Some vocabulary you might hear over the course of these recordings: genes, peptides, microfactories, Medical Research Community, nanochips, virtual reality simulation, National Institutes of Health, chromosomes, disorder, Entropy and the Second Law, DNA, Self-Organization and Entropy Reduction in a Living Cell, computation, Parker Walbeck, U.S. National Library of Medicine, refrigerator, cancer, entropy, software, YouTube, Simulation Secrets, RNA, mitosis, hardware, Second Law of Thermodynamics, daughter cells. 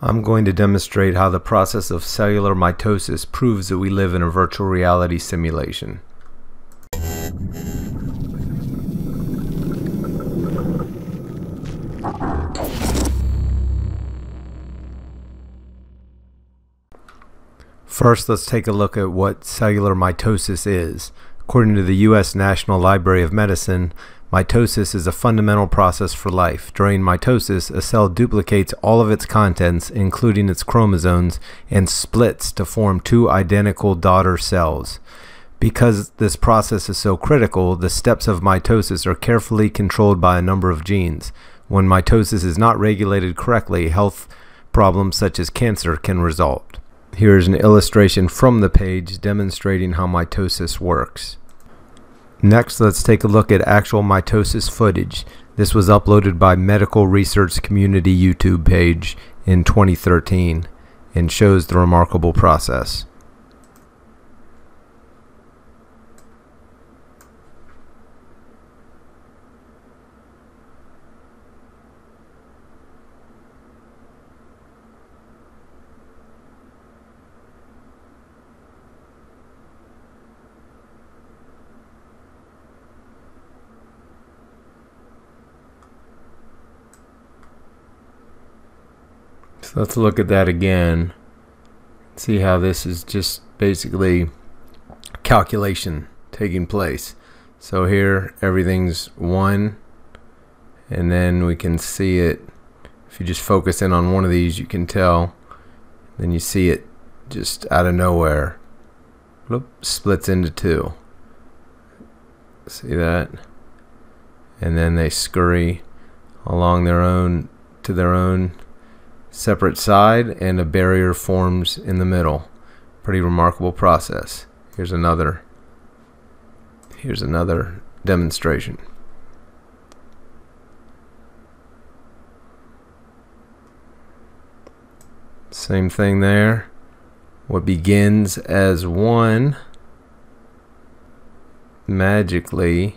I'm going to demonstrate how the process of cellular mitosis proves that we live in a virtual reality simulation. First, let's take a look at what cellular mitosis is. According to the U.S. National Library of Medicine, mitosis is a fundamental process for life. During mitosis, a cell duplicates all of its contents, including its chromosomes, and splits to form two identical daughter cells. Because this process is so critical, the steps of mitosis are carefully controlled by a number of genes. When mitosis is not regulated correctly, health problems such as cancer can result. Here is an illustration from the page demonstrating how mitosis works. Next, let's take a look at actual mitosis footage. This was uploaded by Medical Research Community YouTube page in 2013 and shows the remarkable process. So let's look at that again. See how this is just basically calculation taking place. So here everything's one, and then we can see it. If you just focus in on one of these, you can tell. Then you see it just out of nowhere. Bloop, splits into two. See that? And then they scurry along their own to their own separate side, and a barrier forms in the middle. Pretty remarkable process. Here's another demonstration. Same thing there. What begins as one magically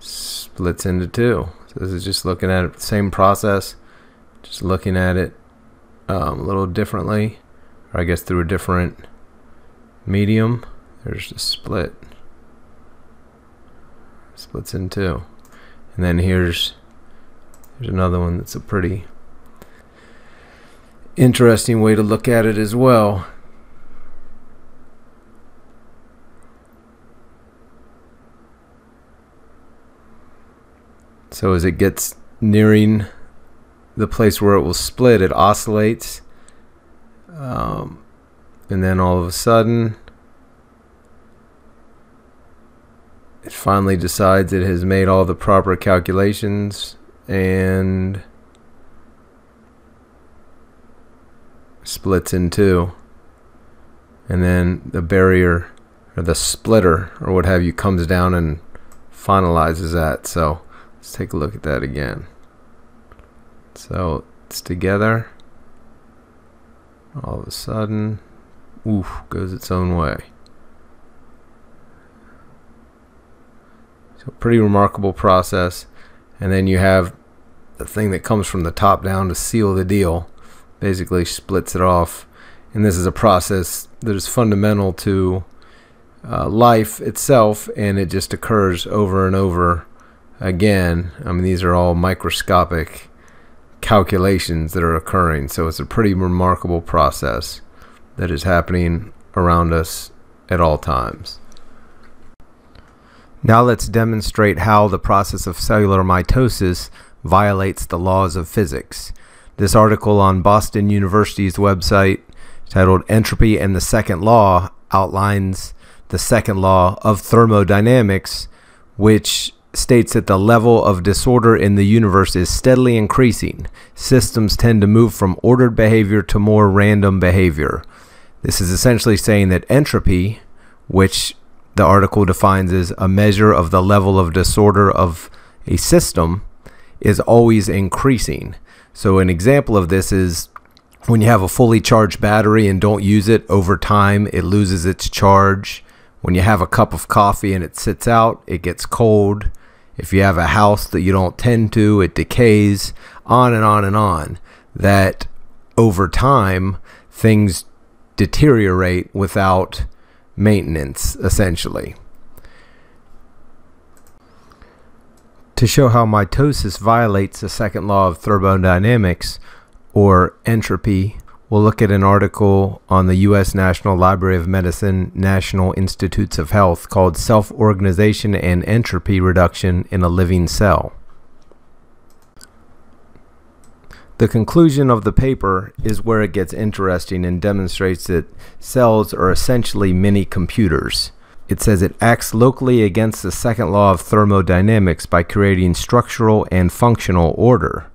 splits into two. So this is just looking at it, the same process, just looking at it a little differently, or I guess through a different medium. There's the split. Splits in two. And then here's another one that's a pretty interesting way to look at it as well. So as it gets nearing the place where it will split, it oscillates, and then all of a sudden it finally decides it has made all the proper calculations and splits in two, and then the barrier or the splitter or what have you comes down and finalizes that. So let's take a look at that again. So it's together. All of a sudden, oof, goes its own way. So pretty remarkable process. And then you have the thing that comes from the top down to seal the deal. Basically splits it off. And this is a process that is fundamental to life itself, and it just occurs over and over again. I mean, these are all microscopic calculations that are occurring, so it's a pretty remarkable process that is happening around us at all times. Now let's demonstrate how the process of cellular mitosis violates the laws of physics. This article on Boston University's website, titled Entropy and the Second Law, outlines the second law of thermodynamics, which states that the level of disorder in the universe is steadily increasing. Systems tend to move from ordered behavior to more random behavior. This is essentially saying that entropy, which the article defines as a measure of the level of disorder of a system, is always increasing. So an example of this is when you have a fully charged battery and don't use it, over time it loses its charge. When you have a cup of coffee and it sits out, it gets cold. If you have a house that you don't tend to, it decays, on and on and on. That over time, things deteriorate without maintenance, essentially. To show how mitosis violates the second law of thermodynamics, or entropy, we'll look at an article on the U.S. National Library of Medicine, National Institutes of Health, called Self-Organization and Entropy Reduction in a Living Cell. The conclusion of the paper is where it gets interesting and demonstrates that cells are essentially mini computers. It says it acts locally against the second law of thermodynamics by creating structural and functional order,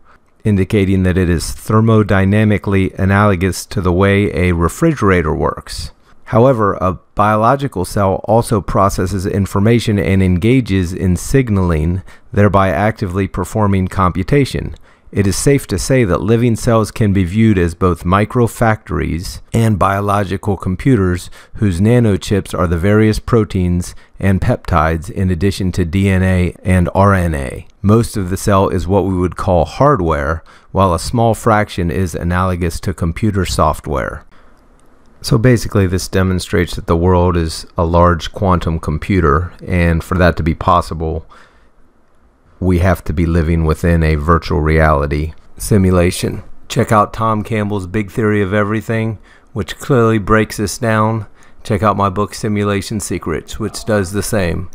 indicating that it is thermodynamically analogous to the way a refrigerator works. However, a biological cell also processes information and engages in signaling, thereby actively performing computation. It is safe to say that living cells can be viewed as both microfactories and biological computers whose nanochips are the various proteins and peptides in addition to DNA and RNA. Most of the cell is what we would call hardware, while a small fraction is analogous to computer software. So basically this demonstrates that the world is a large quantum computer, and for that to be possible, we have to be living within a virtual reality simulation. Check out Tom Campbell's Big Theory of Everything, which clearly breaks this down. Check out my book Simulation Secrets, which does the same.